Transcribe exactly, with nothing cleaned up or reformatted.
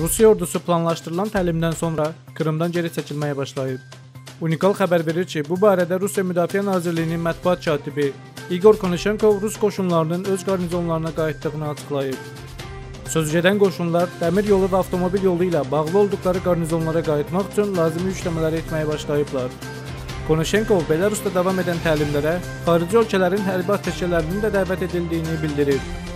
Rusiya ordusu planlaşdırılan təlimdən sonra Krımdan geri çəkilməyə başlayıb. Unikal xəbər verir ki, bu barədə Rusya Müdafiə Nazirliyinin mətbuat katibi İqor Konaşenkov Rus qoşunlarının öz qarnizonlarına qayıtdığını açıqlayıb. Sözügedən qoşunlar dəmir yolu və avtomobil yolu ilə bağlı olduqları qarnizonlara qayıtmaq üçün lazımi işləmələri etməyə başlayıblar. Konaşenkov Belarusda davam edən təlimlərə xarici ölkələrin hərbi ateşçilərinin də dəvət edildiyini bildirib.